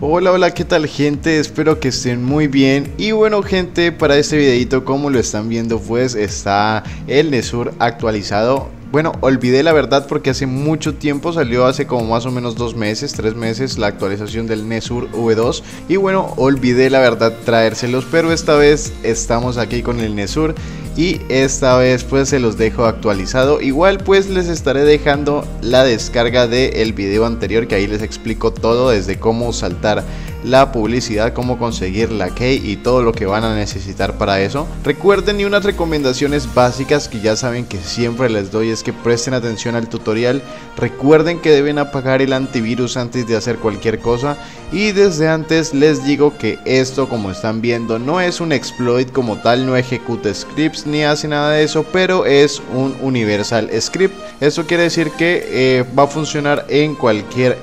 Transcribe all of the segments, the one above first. Hola, hola, ¿qué tal, gente? Espero que estén muy bien. Y bueno, gente, para este videito, como lo están viendo, pues está el NEZUR actualizado. Bueno, olvidé la verdad porque hace mucho tiempo salió, hace como más o menos 2 meses, 3 meses, la actualización del NEZUR V2. Y bueno, olvidé la verdad traérselos, pero esta vez estamos aquí con el NEZUR. Y esta vez pues se los dejo actualizado. Igual pues les estaré dejando la descarga del video anterior, que ahí les explico todo, desde cómo saltar la publicidad, cómo conseguir la key y todo lo que van a necesitar para eso. Recuerden, y unas recomendaciones básicas que ya saben que siempre les doy, es que presten atención al tutorial. Recuerden que deben apagar el antivirus antes de hacer cualquier cosa, y desde antes les digo que esto, como están viendo, no es un exploit como tal, no ejecuta scripts ni hace nada de eso, pero es un universal script. Esto quiere decir que va a funcionar en cualquier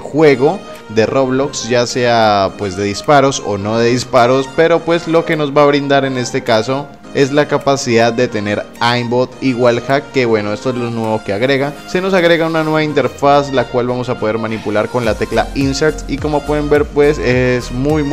juego de Roblox, ya sea pues de disparos o no de disparos, pero pues lo que nos va a brindar en este caso es la capacidad de tener aimbot y wallhack, que bueno, esto es lo nuevo que agrega. Se nos agrega una nueva interfaz, la cual vamos a poder manipular con la tecla insert, y como pueden ver pues es muy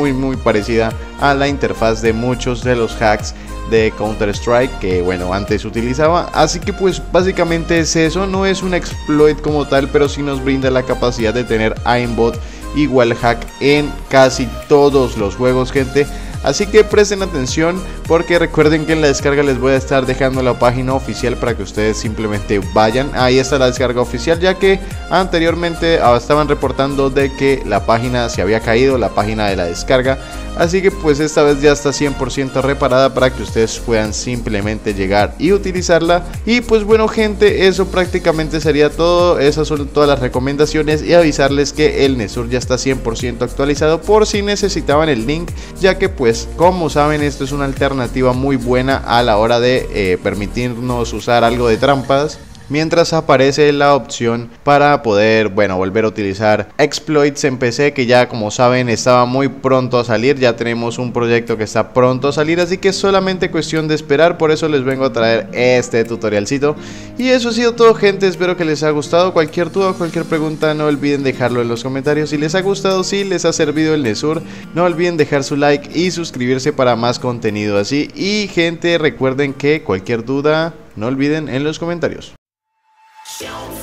parecida a la interfaz de muchos de los hacks de Counter-Strike que bueno, antes utilizaba. Así que pues básicamente es eso, no es un exploit como tal, pero sí nos brinda la capacidad de tener aimbot y wallhack en casi todos los juegos, gente. Así que presten atención, porque recuerden que en la descarga les voy a estar dejando la página oficial para que ustedes simplemente vayan. Ahí está la descarga oficial, ya que anteriormente estaban reportando de que la página se había caído, la página de la descarga. Así que pues esta vez ya está 100% reparada para que ustedes puedan simplemente llegar y utilizarla. Y pues bueno, gente, eso prácticamente sería todo. Esas son todas las recomendaciones, y avisarles que el NEZUR ya está 100% actualizado, por si necesitaban el link, ya que pues como saben, esto es una alternativa muy buena a la hora de permitirnos usar algo de trampas, mientras aparece la opción para poder, bueno, volver a utilizar exploits en PC, que ya como saben estaba muy pronto a salir. Ya tenemos un proyecto que está pronto a salir, así que es solamente cuestión de esperar. Por eso les vengo a traer este tutorialcito. Y eso ha sido todo, gente, espero que les haya gustado. Cualquier duda, cualquier pregunta, no olviden dejarlo en los comentarios. Si les ha gustado, si les ha servido el NEZUR, no olviden dejar su like y suscribirse para más contenido así. Y gente, recuerden que cualquier duda, no olviden en los comentarios. Show